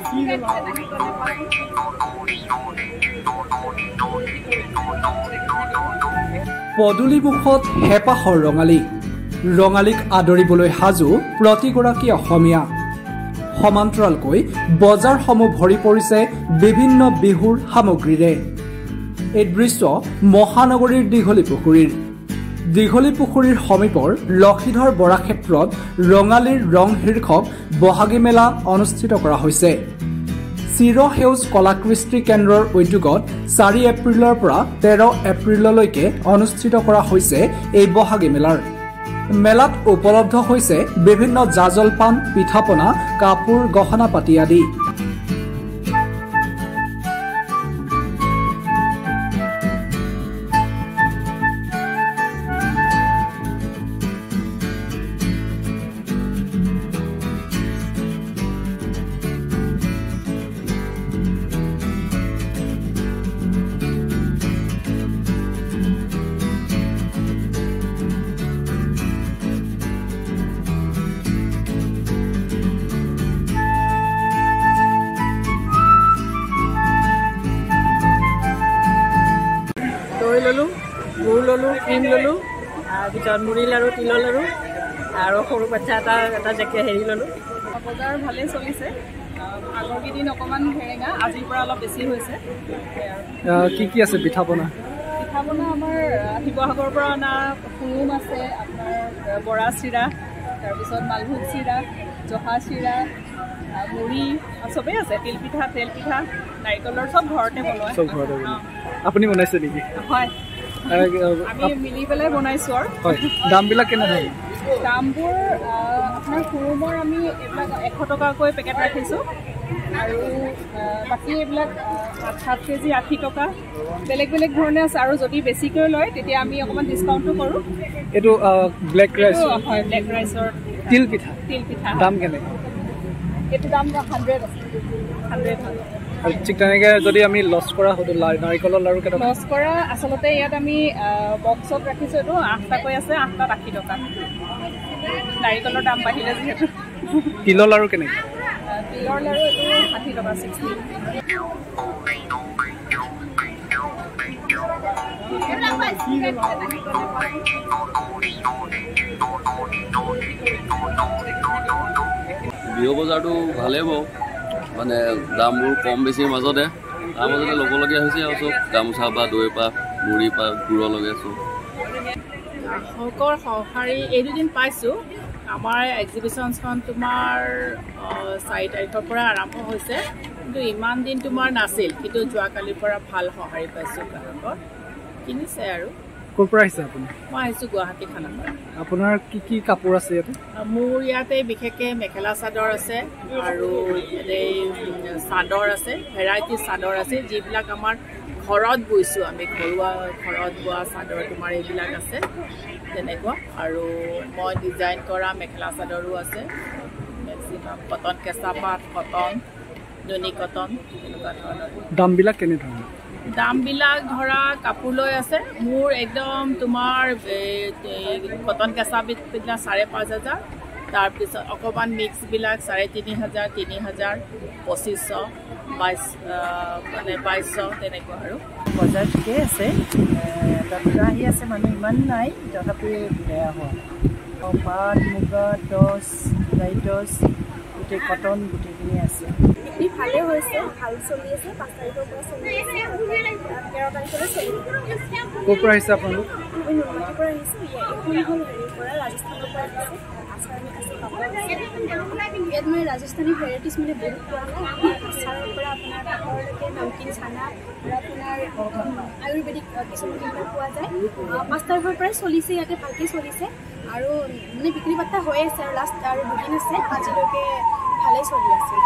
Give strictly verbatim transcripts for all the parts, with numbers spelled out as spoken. পদুলিমুখত হেপাহৰ ৰঙালী, ৰঙালীক আদৰিবলৈ হাজু প্ৰতিগৰাকী অসমীয়া। সমান্তৰালকৈ বজাৰসমূহ ভৰি পৰিছে বিভিন্ন বিহুৰ সামগ্ৰীৰে। এই দৃশ্য মহানগৰীৰ দীঘলী পুখুৰীৰ। দীঘলী পুখুৰীৰ সমীপৰ লক্ষীধৰ বৰা ক্ষেত্ৰত ৰঙালীৰ ৰং শীৰ্ষক বহাগী মেলা অনুষ্ঠিত কৰা হৈছে। চিৰ সেউজ কলাকৃষ্টি কেন্দ্ৰৰ উদ্যোগত চাৰি এপ্ৰিলৰ পৰা তেৰ এপ্ৰিললৈকে অনুষ্ঠিত কৰা হৈছে এই বহাগী মেলাৰ। মেলাত উপলব্ধ হৈছে বিভিন্ন জা জলপান, পিঠাপনা, কাপোৰ, গহনা পাতি আদি। गुड़ ललो क्रीम ललो मुड़ी लारू तिल लारू और बच्चा जेके हेरी ललो बजार भाले चलिसे आगरकी दिन अकमान भेरेगा आजिर पर अलप बेसी होइसे की की आसे पिठा बना पिठा बना आमार शिवसागर पर अना फुलुम आसे आपनार बरा सिरा तार पिছত मालभोग सिरा जहा सिरा मुड़ी सबे आसे तिल पिठा तेल पिठा नारिकलर सब घरते बनवा सब घरते आपनि बनाइसे नेकी हाय আমি মিলি বেলে বনাইছো আর দাম বিলা কেনে হয় দামবোৰ আপোনাৰ কুৰুমৰ আমি এটা এশ টকা কৈ পেকেট ৰাখিছো আৰু বাকি এইবিলাক সাত কেজি আশী টকা বেলেগ বেলেগ ধৰণে আছে আৰু যদি বেছিকৈ লয় তেতিয়া আমি অকমান ডিসকাউণ্টও কৰো এটো ব্ল্যাক ৰাইস হয় ব্ল্যাক ৰাইসৰ তিল পিঠা তিল পিঠা দাম কেনে এটো দাম এক শূন্য আছে এক শূন্য আৰু ঠিক তেনেকে যদি আমি লছ কৰা হতো নাৰিকলৰ লাৰু কেটা লছ কৰা আসলতে ইয়াত আমি বক্সত ৰাখিছো তো আঠটা কৈ আছে আঠটা আশী টকা নাৰিকলৰ দাম বাঢ়িলে যেটো তিলৰ লাৰু কেনে তিলৰ লাৰু ষাঠি টকা ষাঠি বিহু বজাৰটো ভালে হ'ব माने दाम कम बेसि मजते तार मजते लगलगिया सब गामोचा बा दई पा मुड़ी पा गुड़ लगे सब शकर सहकारी एक दिन पासी आम एक्जिबिशन तुम चार तारीखर आरम्भ होते कि इमान दिन तुम नासी कि जो कल भल सहारि पासी ग्राहक किसे मैं गुवाहाटी खाना कपड़ मोर इते विशेषके मेखेला चादर चादर भेराइटी चादर आसबिल आम घर बुसो आम घरुआ घर बुआ चादर तुम यहबिलको और मैं डिजाइन कर मेखेला चादरों आम कटन केचा पाट कटन नुनी कटन दाम दाम बिलाक धरा कपड़ लगे मोर एकदम तुम कटन केचा साढ़े पाँच हजार तारपिछ अकमान मिक्स बिलाक साढ़े तीन हजार तीन हजार पचिश मानने बाईश बजार ठिके आसे मानु इमान ना तथापि बेया हुआ पाट मुगा टस डाई टस गोटे कटन गोटेखिनि आसे ভালে হৈছে ভাল চলি আছে পাঁচ তাৰিখৰ পৰা চলি আছে তেৰ তাৰিখলৈ চলি কোৰ পৰা আহিছে আপোনালোক কোৰ পৰা আহিছে এই কোৰ পৰা ৰাজস্থানৰ পৰা আহিছে আছাৰ আমি কাছে কাপোৰ আছে ইয়াত মই ৰাজস্থানী ভেৰাইটিজ মানে বহুত পোৱা নাই আছাৰৰ পৰা আপোনাৰ কাপোৰলৈকে নমকিন ছানা আপোনাৰ আয়ুৰ্বেদিক কিছুমান কিবা পোৱা যায় পাঁচ তাৰিখৰ পৰা চলিছে ইয়াতে ভালকৈ চলিছে আৰু মানে বিক্ৰী বাটা হৈ আছে আৰু লাষ্ট আৰু দুদিন আছে আজিলৈকে ভালে চলি আছে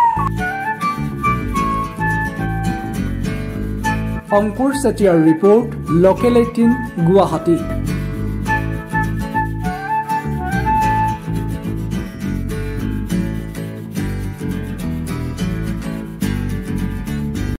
अंकुर सेटियार रिपोर्ट लोकल अठारह गुवाहाटी।